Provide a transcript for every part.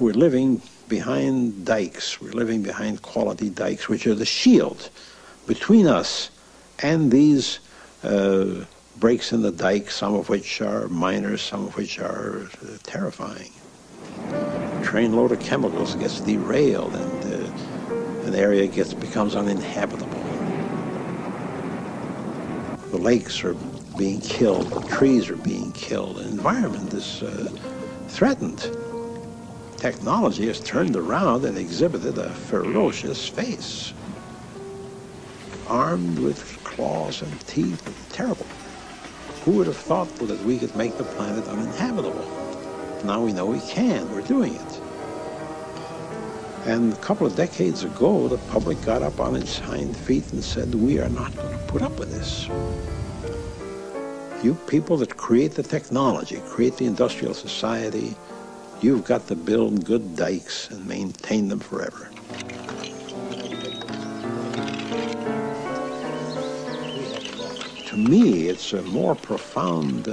we're living behind dikes, we're living behind quality dikes, which are the shield between us and these breaks in the dike, some of which are minor, some of which are terrifying. A trainload of chemicals gets derailed and an area becomes uninhabitable. The lakes are being killed, the trees are being killed, the environment is threatened. Technology has turned around and exhibited a ferocious face, armed with claws and teeth, and terrible. Who would have thought that we could make the planet uninhabitable? Now we know we can, we're doing it. And a couple of decades ago, the public got up on its hind feet and said, we are not going to put up with this. You people that create the technology, create the industrial society, you've got to build good dikes and maintain them forever. To me, it's a more profound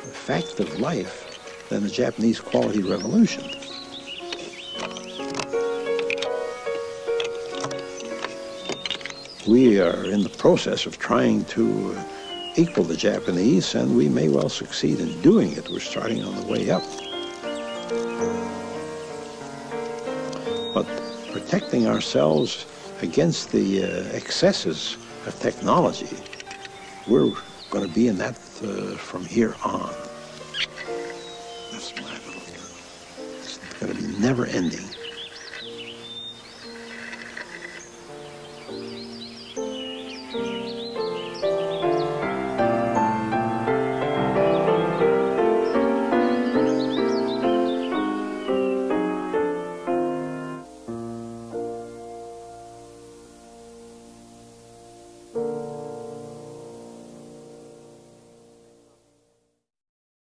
fact of life than the Japanese Quality Revolution. We are in the process of trying to equal the Japanese, and we may well succeed in doing it. We're starting on the way up. But protecting ourselves against the excesses of technology, we're going to be in that from here on. That's what I believe. It's going to be never ending.